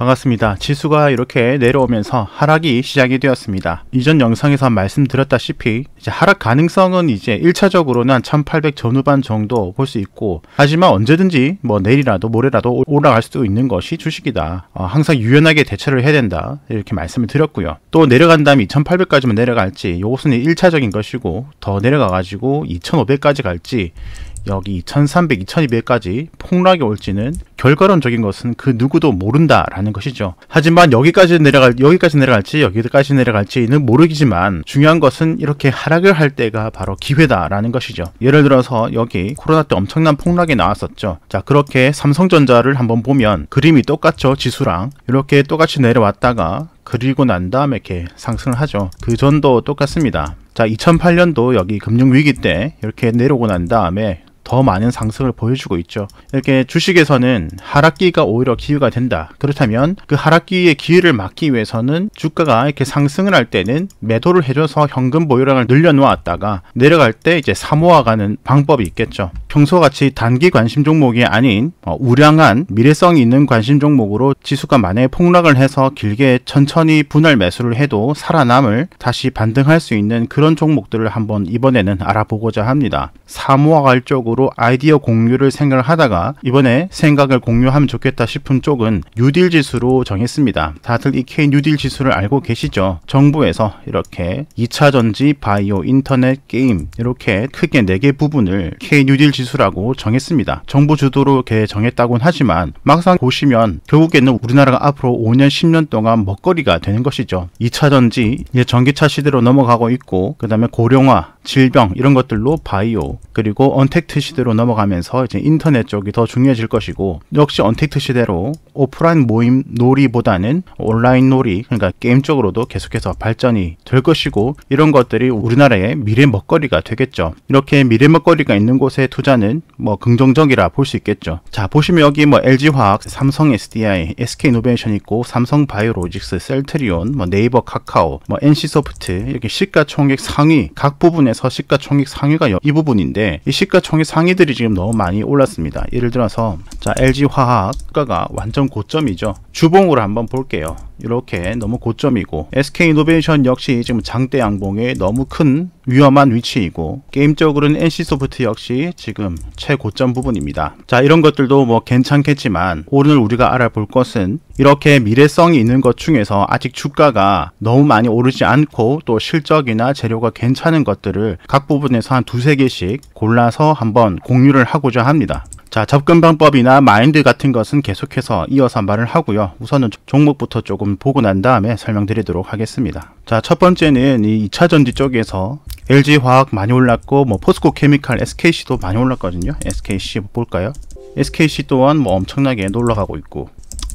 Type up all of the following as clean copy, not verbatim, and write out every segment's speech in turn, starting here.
반갑습니다. 지수가 이렇게 내려오면서 하락이 시작이 되었습니다. 이전 영상에서 말씀드렸다시피 이제 하락 가능성은 이제 1차적으로는 1800 전후반 정도 볼 수 있고, 하지만 언제든지 뭐 내일이라도 모레라도 올라갈 수도 있는 것이 주식이다. 항상 유연하게 대처를 해야 된다, 이렇게 말씀을 드렸고요. 또 내려간다면 2800까지만 내려갈지, 이것은 1차적인 것이고, 더 내려가가지고 2500까지 갈지, 여기 2300, 2200까지 폭락이 올지는 결과론적인 것은 그 누구도 모른다라는 것이죠. 하지만 여기까지 내려갈지 여기까지 내려갈지는 모르겠지만, 중요한 것은 이렇게 하락을 할 때가 바로 기회다라는 것이죠. 예를 들어서 여기 코로나 때 엄청난 폭락이 나왔었죠. 자, 그렇게 삼성전자를 한번 보면 그림이 똑같죠. 지수랑 이렇게 똑같이 내려왔다가 그리고 난 다음에 이렇게 상승을 하죠. 그 전도 똑같습니다. 자, 2008년도 여기 금융위기 때 이렇게 내려오고 난 다음에 더 많은 상승을 보여주고 있죠. 이렇게 주식에서는 하락기가 오히려 기회가 된다. 그렇다면 그 하락기의 기회를 막기 위해서는 주가가 이렇게 상승을 할 때는 매도를 해줘서 현금 보유량을 늘려놓았다가 내려갈 때 이제 사모아가는 방법이 있겠죠. 평소같이 단기 관심 종목이 아닌 우량한 미래성이 있는 관심 종목으로 지수가 만약에 폭락을 해서 길게 천천히 분할 매수를 해도 살아남을, 다시 반등할 수 있는 그런 종목들을 한번 이번에는 알아보고자 합니다. 사모아갈 쪽으로 아이디어 공유를 생각을 하다가 이번에 생각을 공유하면 좋겠다 싶은 쪽은 뉴딜 지수로 정했습니다. 다들 이 K 뉴딜 지수를 알고 계시죠? 정부에서 이렇게 2차전지, 바이오, 인터넷, 게임 이렇게 크게 4개 부분을 K 뉴딜 지수라고 정했습니다. 정부 주도로 이렇게 정했다고는 하지만 막상 보시면 결국에는 우리나라가 앞으로 5년, 10년 동안 먹거리가 되는 것이죠. 2차전지, 이제 전기차 시대로 넘어가고 있고, 그 다음에 고령화, 질병 이런 것들로 바이오, 그리고 언택트 시대로 넘어가면서 이제 인터넷 쪽이 더 중요해질 것이고, 역시 언택트 시대로 오프라인 모임 놀이보다는 온라인 놀이, 그러니까 게임 쪽으로도 계속해서 발전이 될 것이고, 이런 것들이 우리나라의 미래 먹거리가 되겠죠. 이렇게 미래 먹거리가 있는 곳의 투자는 뭐 긍정적이라 볼 수 있겠죠. 자, 보시면 여기 뭐 LG화학, 삼성 SDI, SK이노베이션 있고, 삼성 바이오로직스, 셀트리온, 뭐 네이버, 카카오, 뭐 NC소프트 이렇게 시가총액 상위, 각 부분에서 시가총액 상위가 이 부분인데, 이 시가총액 상위들이 지금 너무 많이 올랐습니다. 예를 들어서 자, LG화학 시가가 완전 고점이죠. 주봉으로 한번 볼게요. 이렇게 너무 고점이고, SK이노베이션 역시 지금 장대 양봉에 너무 큰 위험한 위치이고, 게임적으로는 NC소프트 역시 지금 최고점 부분입니다. 자, 이런 것들도 뭐 괜찮겠지만, 오늘 우리가 알아볼 것은 이렇게 미래성이 있는 것 중에서 아직 주가가 너무 많이 오르지 않고 또 실적이나 재료가 괜찮은 것들을 각 부분에서 한 2, 3개씩 골라서 한번 공유를 하고자 합니다. 자, 접근 방법이나 마인드 같은 것은 계속해서 이어서 말을 하고요. 우선은 종목부터 조금 보고 난 다음에 설명드리도록 하겠습니다. 자, 첫 번째는 이 2차전지 쪽에서 LG화학 많이 올랐고, 뭐 포스코케미칼, SKC도 많이 올랐거든요. SKC 볼까요? SKC 또한 뭐 엄청나게 올라가고 있고,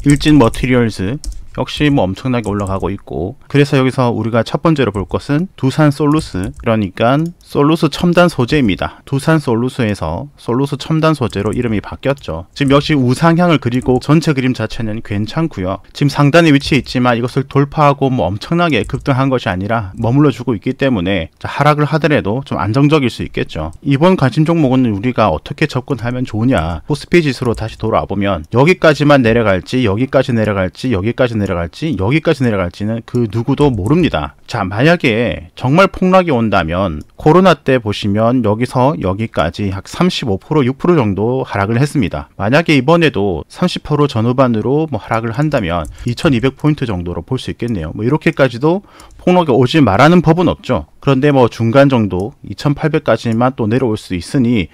일진 머티리얼즈 역시 뭐 엄청나게 올라가고 있고, 그래서 여기서 우리가 첫 번째로 볼 것은 두산 솔루스, 그러니까 솔루스 첨단 소재입니다. 두산 솔루스에서 솔루스 첨단 소재로 이름이 바뀌었죠. 지금 역시 우상향을 그리고 전체 그림 자체는 괜찮고요. 지금 상단에 위치해 있지만 이것을 돌파하고 뭐 엄청나게 급등한 것이 아니라 머물러 주고 있기 때문에 하락을 하더라도 좀 안정적일 수 있겠죠. 이번 관심 종목은 우리가 어떻게 접근하면 좋으냐, 코스피 지수로 다시 돌아와 보면 여기까지만 내려갈지 여기까지 내려갈지는 그 누구도 모릅니다. 자, 만약에 정말 폭락이 온다면 코로나 때 보시면 여기서 여기까지 약 35%, 6% 정도 하락을 했습니다. 만약에 이번에도 30% 전후반으로 뭐 하락을 한다면 2200포인트 정도로 볼 수 있겠네요. 뭐 이렇게까지도 폭락이 오지 말라는 법은 없죠. 그런데 뭐 중간 정도 2800까지만 또 내려올 수 있으니,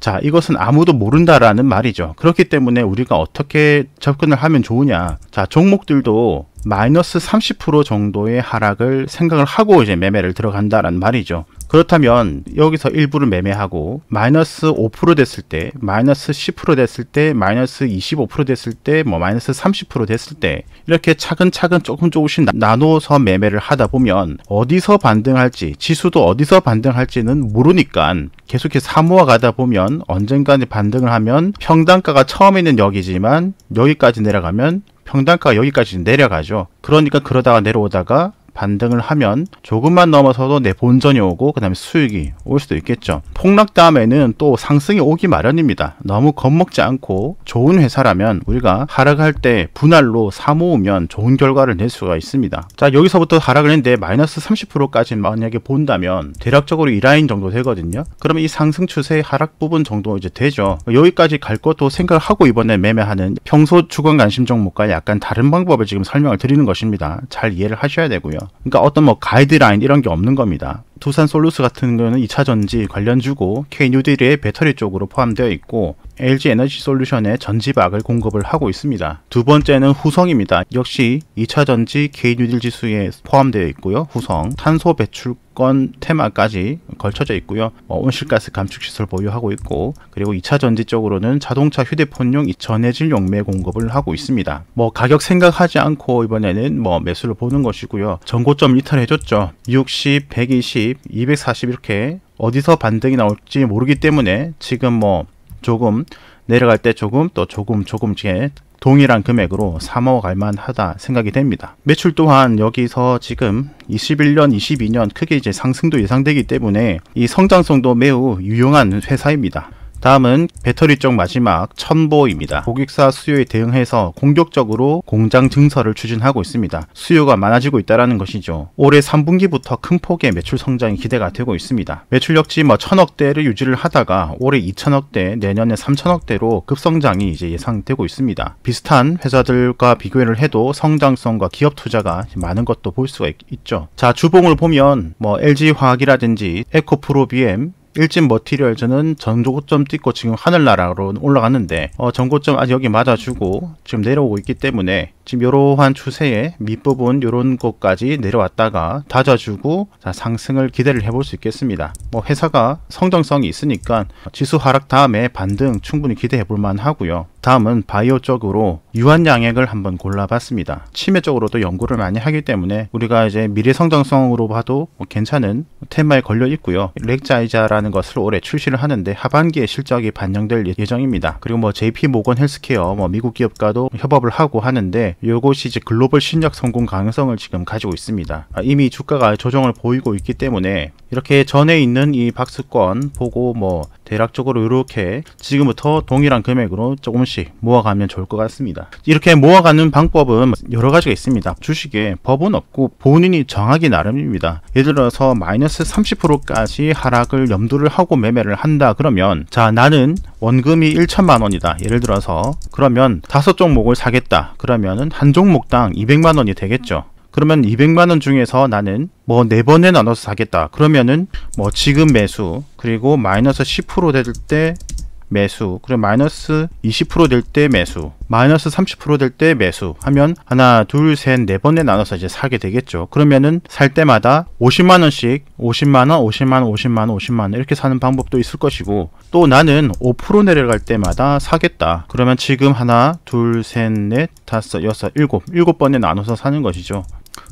자, 이것은 아무도 모른다라는 말이죠. 그렇기 때문에 우리가 어떻게 접근을 하면 좋으냐. 자, 종목들도 마이너스 30% 정도의 하락을 생각을 하고 이제 매매를 들어간다라는 말이죠. 그렇다면 여기서 일부를 매매하고 마이너스 5% 됐을 때, 마이너스 10% 됐을 때, 마이너스 25% 됐을 때, 뭐 마이너스 30% 됐을 때, 이렇게 차근차근 조금씩 나눠서 매매를 하다 보면 어디서 반등할지, 지수도 어디서 반등할지는 모르니까 계속해서 사모아 가다 보면 언젠가는 반등을 하면 평단가가 처음에는 여기지만 여기까지 내려가면 평단가가 여기까지 내려가죠. 그러니까 그러다가 내려오다가 반등을 하면 조금만 넘어서도 내 본전이 오고 그 다음에 수익이 올 수도 있겠죠. 폭락 다음에는 또 상승이 오기 마련입니다. 너무 겁먹지 않고 좋은 회사라면 우리가 하락할 때 분할로 사모으면 좋은 결과를 낼 수가 있습니다. 자, 여기서부터 하락을 했는데 마이너스 30%까지 만약에 본다면 대략적으로 이 라인 정도 되거든요. 그러면 이 상승 추세의 하락 부분 정도 이제 되죠. 여기까지 갈 것도 생각을 하고 이번에 매매하는 평소 주간 관심 종목과 약간 다른 방법을 지금 설명을 드리는 것입니다. 잘 이해를 하셔야 되고요. 그러니까 어떤 뭐 가이드라인 이런 게 없는 겁니다. 두산솔루스 같은 경우는 2차전지 관련주고, K뉴딜의 배터리 쪽으로 포함되어 있고, LG에너지솔루션의 전지박을 공급을 하고 있습니다. 두 번째는 후성입니다. 역시 2차전지 K뉴딜 지수에 포함되어 있고요. 후성, 탄소 배출 테마까지 걸쳐져 있고요. 온실가스 감축시설 보유하고 있고, 그리고 2차전지 쪽으로는 자동차 휴대폰용 전해질용매 공급을 하고 있습니다. 뭐 가격 생각하지 않고 이번에는 뭐 매수를 보는 것이고요. 전고점 이탈해줬죠. 60, 120, 240 이렇게 어디서 반등이 나올지 모르기 때문에 지금 뭐 조금 내려갈 때 조금 또 조금씩 동일한 금액으로 사모갈 만하다 생각이 됩니다. 매출 또한 여기서 지금 21년, 22년 크게 이제 상승도 예상되기 때문에 이 성장성도 매우 유용한 회사입니다. 다음은 배터리 쪽 마지막 첨보입니다. 고객사 수요에 대응해서 공격적으로 공장 증설을 추진하고 있습니다. 수요가 많아지고 있다는 것이죠. 올해 3분기부터 큰 폭의 매출 성장이 기대가 되고 있습니다. 매출력지 1000억대를 유지를 하다가 올해 2000억대, 내년에 3000억대로 급성장이 이제 예상되고 있습니다. 비슷한 회사들과 비교를 해도 성장성과 기업 투자가 많은 것도 볼 수가 있죠. 자, 주봉을 보면 뭐 LG화학이라든지 에코프로비엠, 일진 머티리얼즈는 전고점 찍고 지금 하늘나라로 올라갔는데 전고점 아직 여기 맞아주고 지금 내려오고 있기 때문에 지금 이러한 추세의 밑부분 이런 곳까지 내려왔다가 다져주고 상승을 기대를 해볼 수 있겠습니다. 뭐 회사가 성장성이 있으니까 지수 하락 다음에 반등 충분히 기대해 볼 만하고요. 다음은 바이오 쪽으로 유한양액을 한번 골라봤습니다. 치매 쪽으로도 연구를 많이 하기 때문에 우리가 이제 미래 성장성으로 봐도 괜찮은 테마에 걸려 있고요. 렉자이자라는 것을 올해 출시를 하는데 하반기에 실적이 반영될 예정입니다. 그리고 뭐 JP 모건 헬스케어, 뭐 미국 기업과도 협업을 하고 하는데 이것이 이제 글로벌 신약 성공 가능성을 지금 가지고 있습니다. 이미 주가가 조정을 보이고 있기 때문에 이렇게 전에 있는 이 박스권 보고 뭐 대략적으로 이렇게 지금부터 동일한 금액으로 조금씩 모아가면 좋을 것 같습니다. 이렇게 모아가는 방법은 여러 가지가 있습니다. 주식에 법은 없고 본인이 정하기 나름입니다. 예를 들어서 마이너스 30%까지 하락을 염두를 하고 매매를 한다 그러면, 자, 나는 원금이 1,000만 원이다 예를 들어서, 그러면 5종목을 사겠다 그러면은 한 종목당 200만 원이 되겠죠. 그러면 200만 원 중에서 나는 뭐 4번에 나눠서 사겠다 그러면은 뭐 지금 매수, 그리고 마이너스 10% 될 때 매수, 그리고 마이너스 20% 될 때 매수, 마이너스 30% 될 때 매수 하면 하나, 둘, 셋, 4번에 나눠서 이제 사게 되겠죠. 그러면은 살 때마다 50만 원씩 50만 원, 50만 원, 50만 원, 50만 원 이렇게 사는 방법도 있을 것이고, 또 나는 5% 내려갈 때마다 사겠다 그러면 지금 하나, 둘, 셋, 넷, 다섯, 여섯, 일곱, 7번에 나눠서 사는 것이죠.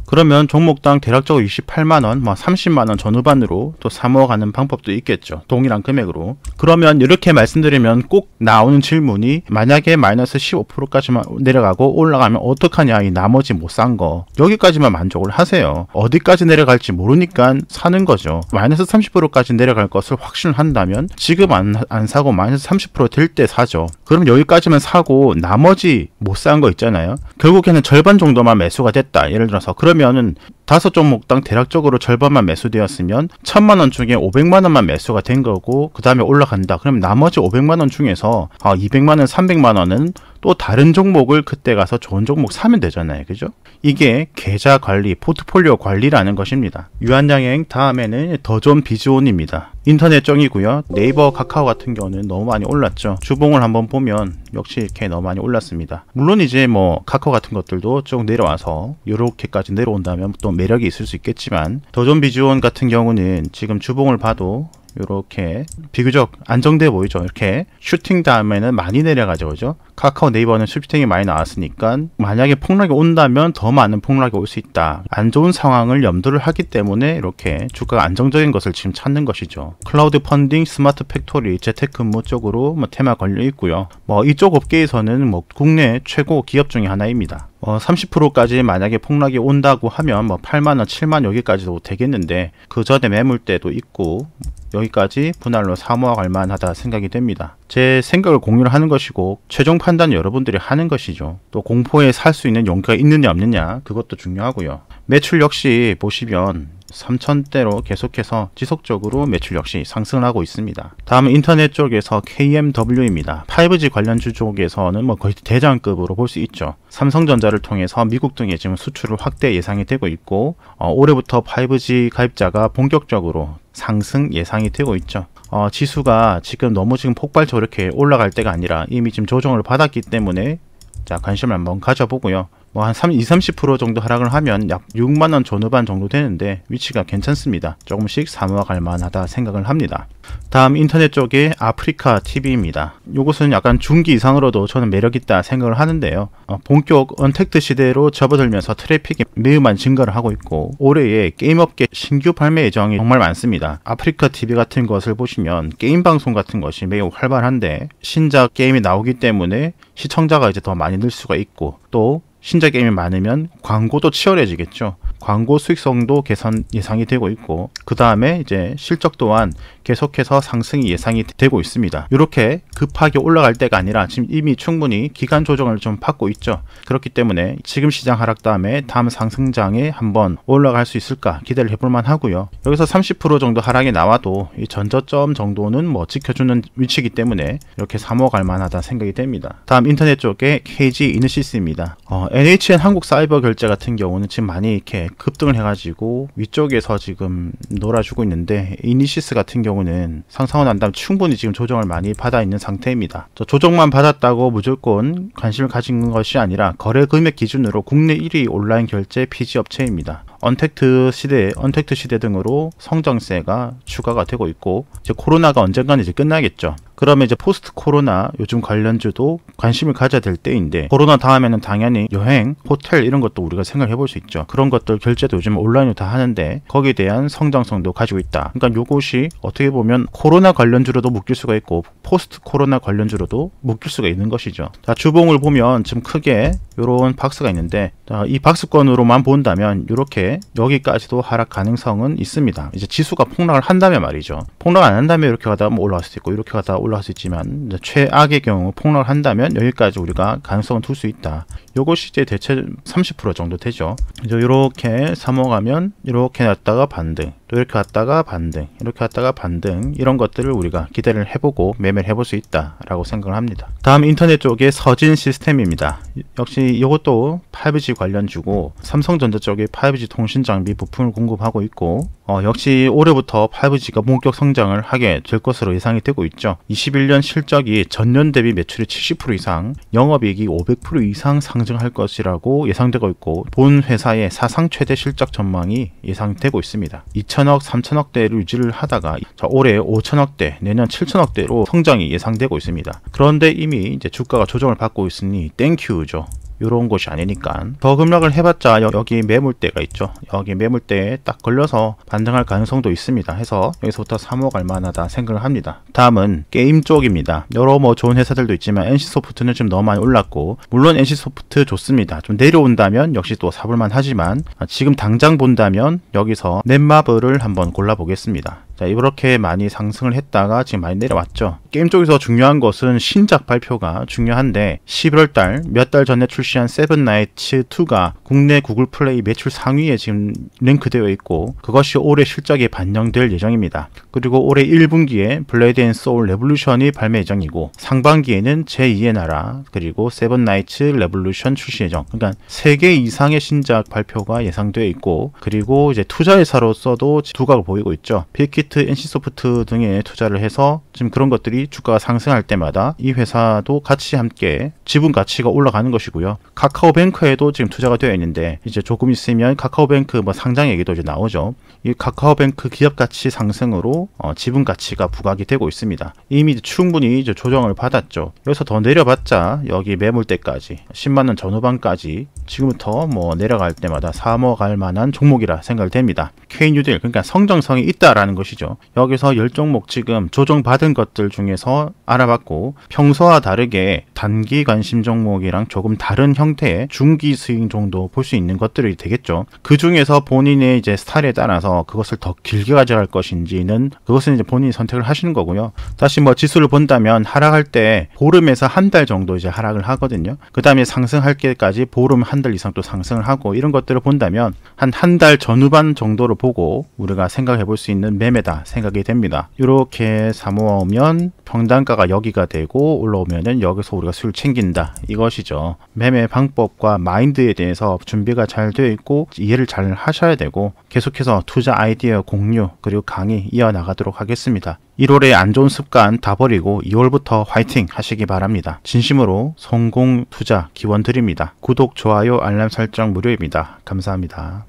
그러면 종목당 대략적으로 28만 원, 30만 원 전후반으로 또 사모아가는 방법도 있겠죠. 동일한 금액으로. 그러면 이렇게 말씀드리면 꼭 나오는 질문이, 만약에 마이너스 15%까지만 내려가고 올라가면 어떡하냐, 이 나머지 못 산 거. 여기까지만 만족을 하세요. 어디까지 내려갈지 모르니까 사는 거죠. 마이너스 30%까지 내려갈 것을 확신을 한다면 지금 안 사고 마이너스 30% 될 때 사죠. 그럼 여기까지만 사고 나머지 못 산 거 있잖아요. 결국에는 절반 정도만 매수가 됐다 예를 들어서, 그러면은 5종목당 대략적으로 절반만 매수되었으면 1000만 원 중에 500만 원만 매수가 된 거고, 그 다음에 올라간다 그럼 나머지 500만 원 중에서 200만 원, 300만 원은 또 다른 종목을 그때 가서 좋은 종목 사면 되잖아요. 그죠? 이게 계좌 관리, 포트폴리오 관리라는 것입니다. 유한양행 다음에는 더존비즈온입니다. 인터넷 쪽이고요. 네이버, 카카오 같은 경우는 너무 많이 올랐죠. 주봉을 한번 보면 역시 이렇게 너무 많이 올랐습니다. 물론 이제 뭐 카카오 같은 것들도 좀 내려와서 이렇게까지 내려온다면 또 매력이 있을 수 있겠지만, 더존비즈온 같은 경우는 지금 주봉을 봐도 이렇게 비교적 안정돼 보이죠. 이렇게 슈팅 다음에는 많이 내려가죠, 그죠? 카카오 네이버는 슈팅이 많이 나왔으니까 만약에 폭락이 온다면 더 많은 폭락이 올 수 있다. 안 좋은 상황을 염두를 하기 때문에 이렇게 주가가 안정적인 것을 지금 찾는 것이죠. 클라우드 펀딩, 스마트 팩토리, 재택근무 쪽으로 뭐 테마 걸려 있고요. 뭐 이쪽 업계에서는 뭐 국내 최고 기업 중에 하나입니다. 30%까지 만약에 폭락이 온다고 하면 뭐 8만원, 7만원 여기까지도 되겠는데 그 전에 매물대도 있고 여기까지 분할로 사모아갈 만하다 생각이 됩니다. 제 생각을 공유를 하는 것이고 최종 판단 여러분들이 하는 것이죠. 또 공포에 살 수 있는 용기가 있느냐 없느냐 그것도 중요하고요. 매출 역시 보시면 3,000대로 계속해서 지속적으로 매출 역시 상승하고 있습니다. 다음은 인터넷 쪽에서 KMW입니다. 5G 관련주 쪽에서는 뭐 거의 대장급으로 볼 수 있죠. 삼성전자를 통해서 미국 등에 지금 수출을 확대 예상이 되고 있고 올해부터 5G 가입자가 본격적으로 상승 예상이 되고 있죠. 지수가 지금 너무 지금 폭발적으로 이렇게 올라갈 때가 아니라 이미 지금 조정을 받았기 때문에 자 관심을 한번 가져보고요. 뭐 한 20-30% 정도 하락을 하면 약 6만원 전후반 정도 되는데 위치가 괜찮습니다. 조금씩 사모아갈 만하다 생각을 합니다. 다음 인터넷 쪽에 아프리카 TV입니다. 이것은 약간 중기 이상으로도 저는 매력있다 생각을 하는데요. 본격 언택트 시대로 접어들면서 트래픽이 매우 많이 증가를 하고 있고 올해에 게임업계 신규 발매 예정이 정말 많습니다. 아프리카 TV 같은 것을 보시면 게임 방송 같은 것이 매우 활발한데 신작 게임이 나오기 때문에 시청자가 이제 더 많이 늘 수가 있고 또 신작 게임이 많으면 광고도 치열해지겠죠. 광고 수익성도 개선 예상이 되고 있고 그 다음에 이제 실적 또한 계속해서 상승이 예상이 되고 있습니다. 이렇게 급하게 올라갈 때가 아니라 지금 이미 충분히 기간 조정을 좀 받고 있죠. 그렇기 때문에 지금 시장 하락 다음에 다음 상승장에 한번 올라갈 수 있을까 기대를 해볼만 하고요. 여기서 30% 정도 하락이 나와도 이 전저점 정도는 뭐 지켜주는 위치이기 때문에 이렇게 사모갈 만하다 생각이 됩니다. 다음 인터넷 쪽에 KG 이너시스입니다. NHN 한국사이버 결제 같은 경우는 지금 많이 이렇게 급등을 해가지고 위쪽에서 지금 놀아주고 있는데 이니시스 같은 경우는 상승을 한 다음 충분히 지금 조정을 많이 받아 있는 상태입니다. 조정만 받았다고 무조건 관심을 가진 것이 아니라 거래 금액 기준으로 국내 1위 온라인 결제 PG 업체입니다. 언택트 시대 등으로 성장세가 추가가 되고 있고 이제 코로나가 언젠가는 이제 끝나겠죠. 그러면 이제 포스트 코로나 요즘 관련주도 관심을 가져야 될 때인데 코로나 다음에는 당연히 여행, 호텔 이런 것도 우리가 생각해 볼 수 있죠. 그런 것들 결제도 요즘 온라인으로 다 하는데 거기에 대한 성장성도 가지고 있다. 그러니까 요것이 어떻게 보면 코로나 관련주로도 묶일 수가 있고 포스트 코로나 관련주로도 묶일 수가 있는 것이죠. 자, 주봉을 보면 지금 크게 요런 박스가 있는데 자, 이 박스권으로만 본다면 이렇게 여기까지도 하락 가능성은 있습니다. 이제 지수가 폭락을 한다면 말이죠. 폭락 안 한다면 이렇게 가다 뭐 올라갈 수도 있고 이렇게 가다 올라갈 수 있지만 최악의 경우 폭락을 한다면 여기까지 우리가 가능성을 둘 수 있다. 요것이 이제 대체 30% 정도 되죠. 이제 이렇게 사모가면 이렇게 놨다가 반등, 또 이렇게 왔다가 반등, 이렇게 왔다가 반등 이런 것들을 우리가 기대를 해보고 매매를 해볼 수 있다라고 생각을 합니다. 다음 인터넷 쪽에 서진 시스템입니다. 역시 이것도 5G 관련주고 삼성전자 쪽에 5G 통신 장비 부품을 공급하고 있고 역시 올해부터 5G가 본격 성장을 하게 될 것으로 예상이 되고 있죠. 21년 실적이 전년 대비 매출이 70% 이상, 영업이익이 500% 이상 상승할 것이라고 예상되고 있고 본 회사의 사상 최대 실적 전망이 예상되고 있습니다. 2,000억, 3,000억대를 유지를 하다가 자, 올해 5,000억대, 내년 7,000억대로 성장이 예상되고 있습니다. 그런데 이미 이제 주가가 조정을 받고 있으니 땡큐죠. 이런 곳이 아니니까 더 급락을 해봤자 여기 매물대가 있죠. 여기 매물대에 딱 걸려서 반등할 가능성도 있습니다. 해서 여기서부터 사모갈 만하다 생각을 합니다. 다음은 게임 쪽입니다. 여러 뭐 좋은 회사들도 있지만 NC소프트는 지금 너무 많이 올랐고 물론 NC소프트 좋습니다. 좀 내려온다면 역시 또 사볼만 하지만 지금 당장 본다면 여기서 넷마블을 한번 골라보겠습니다. 자, 이렇게 많이 상승을 했다가 지금 많이 내려왔죠. 게임 쪽에서 중요한 것은 신작 발표가 중요한데 11월달 몇 달 전에 출시한 세븐나이츠2가 국내 구글 플레이 매출 상위에 지금 랭크되어 있고 그것이 올해 실적에 반영될 예정입니다. 그리고 올해 1분기에 블레이드 앤 소울 레볼루션이 발매 예정이고 상반기에는 제2의 나라 그리고 세븐나이츠 레볼루션 출시 예정. 그러니까 3개 이상의 신작 발표가 예상되어 있고 그리고 이제 투자회사로서도 두각을 보이고 있죠. 빅히트 빅히트, NC소프트 등에 투자를 해서 지금 그런 것들이 주가가 상승할 때마다 이 회사도 같이 함께 지분 가치가 올라가는 것이고요. 카카오뱅크에도 지금 투자가 되어 있는데 이제 조금 있으면 카카오뱅크 상장 얘기도 이제 나오죠. 이 카카오뱅크 기업 가치 상승으로 지분 가치가 부각이 되고 있습니다. 이미 충분히 이제 조정을 받았죠. 여기서 더 내려봤자 여기 매물대까지 10만원 전후반까지 지금부터 내려갈 때마다 사먹을 만한 종목이라 생각됩니다. K뉴딜, 그러니까 성장성이 있다라는 것이죠. 여기서 열 종목 지금 조정받은 것들 중에서 알아봤고, 평소와 다르게 단기 관심 종목이랑 조금 다른 형태의 중기 스윙 정도 볼 수 있는 것들이 되겠죠. 그 중에서 본인의 이제 스타일에 따라서 그것을 더 길게 가져갈 것인지는 그것은 이제 본인이 선택을 하시는 거고요. 다시 지수를 본다면 하락할 때 보름에서 한 달 정도 이제 하락을 하거든요. 그 다음에 상승할 때까지 보름 한 달 이상 또 상승을 하고, 이런 것들을 본다면 한 달 전후반 정도를 보고 우리가 생각해 볼 수 있는 매매다 생각이 됩니다. 이렇게 사모아오면 평단가가 여기가 되고 올라오면은 여기서 우리가 수익을 챙긴다, 이것이죠. 매매 방법과 마인드에 대해서 준비가 잘 되어 있고 이해를 잘 하셔야 되고, 계속해서 투자 아이디어 공유 그리고 강의 이어나가도록 하겠습니다. 1월에 안 좋은 습관 다 버리고 2월부터 화이팅 하시기 바랍니다. 진심으로 성공 투자 기원 드립니다. 구독, 좋아요, 알람 설정 무료입니다. 감사합니다.